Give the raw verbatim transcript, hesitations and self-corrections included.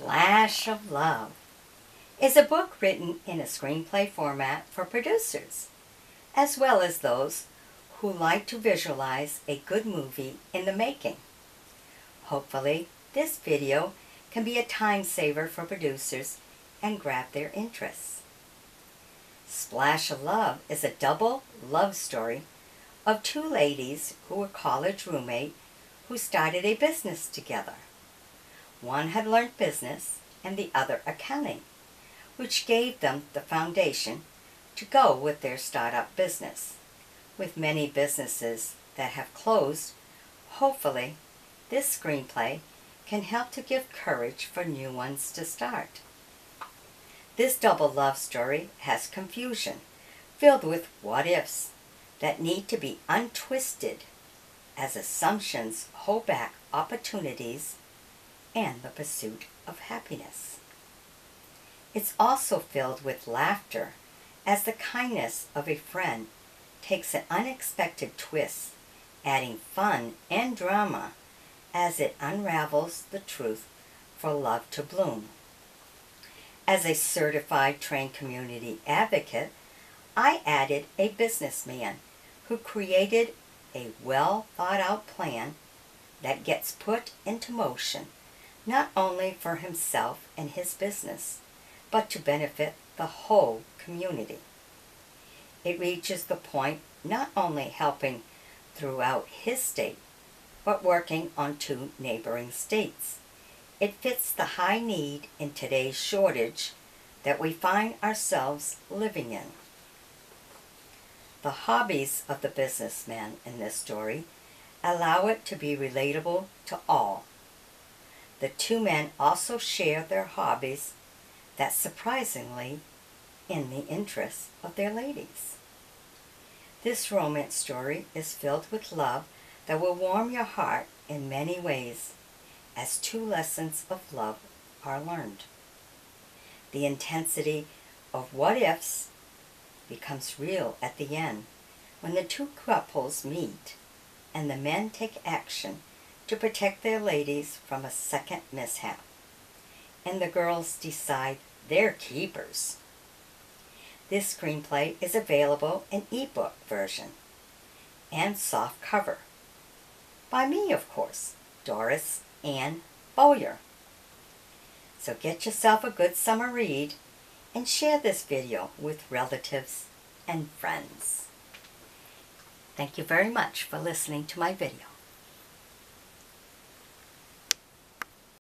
Splash of Love is a book written in a screenplay format for producers, as well as those who like to visualize a good movie in the making. Hopefully, this video can be a time saver for producers and grab their interests. Splash of Love is a double love story of two ladies who were college roommates who started a business together. One had learned business and the other accounting, which gave them the foundation to go with their startup business. With many businesses that have closed, hopefully this screenplay can help to give courage for new ones to start. This double love story has confusion, filled with what-ifs that need to be untwisted as assumptions hold back opportunities and the pursuit of happiness. It's also filled with laughter as the kindness of a friend takes an unexpected twist, adding fun and drama as it unravels the truth for love to bloom. As a certified trained community advocate, I added a businessman who created a well-thought-out plan that gets put into motion not only for himself and his business, but to benefit the whole community. It reaches the point not only helping throughout his state, but working on two neighboring states. It fits the high need in today's shortage that we find ourselves living in. The hobbies of the businessman in this story allow it to be relatable to all. The two men also share their hobbies that surprisingly in the interests of their ladies. This romance story is filled with love that will warm your heart in many ways as two lessons of love are learned. The intensity of what-ifs becomes real at the end when the two couples meet and the men take action to protect their ladies from a second mishap, and the girls decide they're keepers. This screenplay is available in ebook version and soft cover by me, of course, Doris Anne Beaulieu. So get yourself a good summer read and share this video with relatives and friends. Thank you very much for listening to my video.